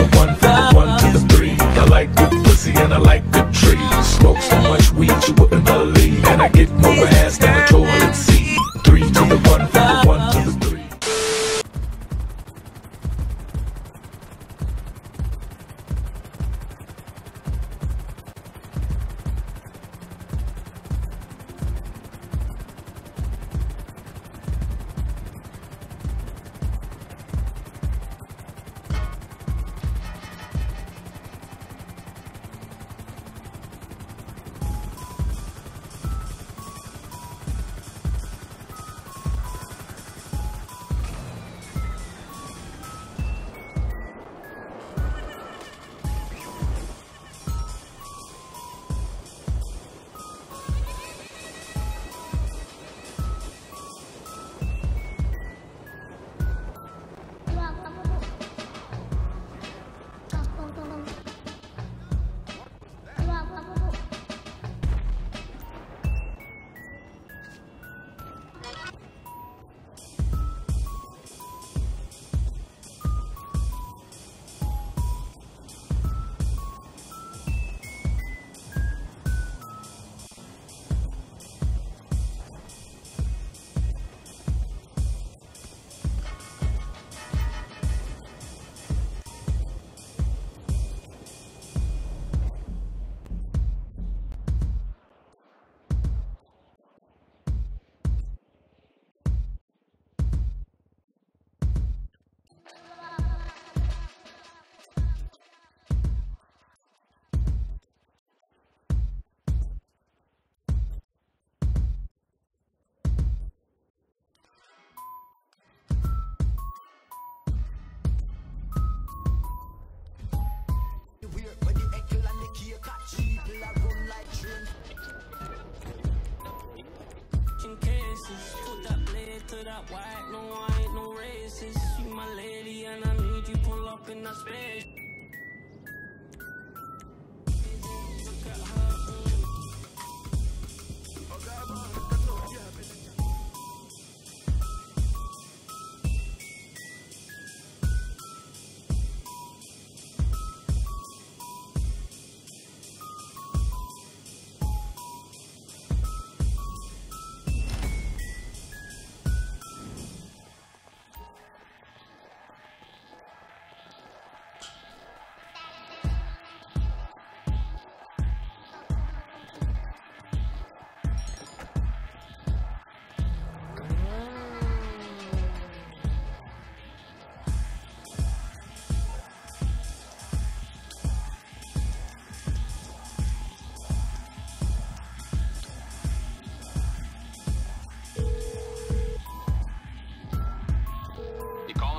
I'm the one for the one to the three. I like good pussy and I like good trees. Smoke so much weed you wouldn't believe, and I get more ass than a toilet seat. Three to the one for the one to the three.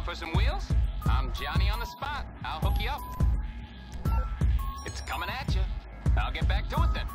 For some wheels? I'm Johnny on the spot. I'll hook you up. It's coming at you. I'll get back to it then.